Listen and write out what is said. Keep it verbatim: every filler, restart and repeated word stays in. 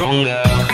stronger.